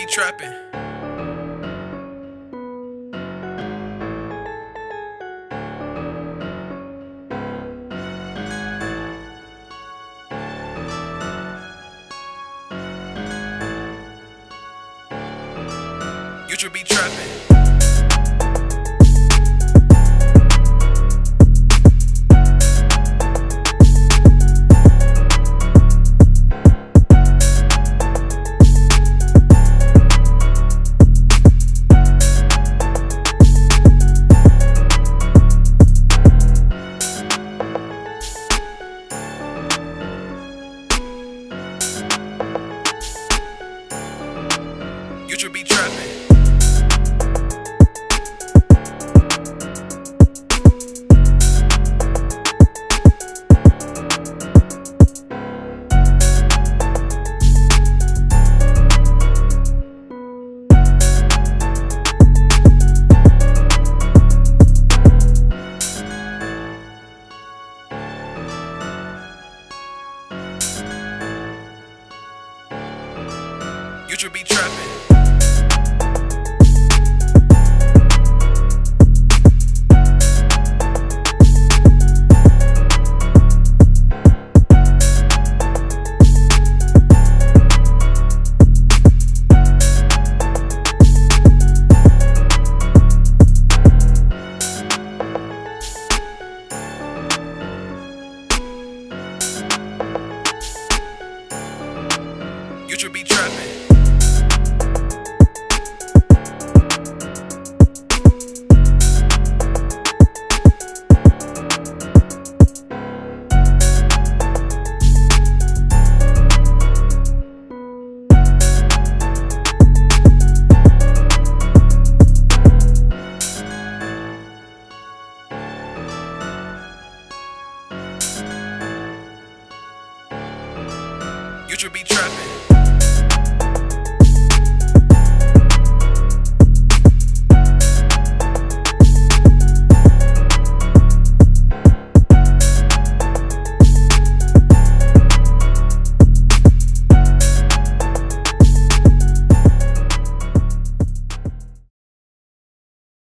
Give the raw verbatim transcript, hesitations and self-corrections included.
be trapping. You should be trapping. You should be trapping. You should be trapping. You should be trapping. You should be trapping.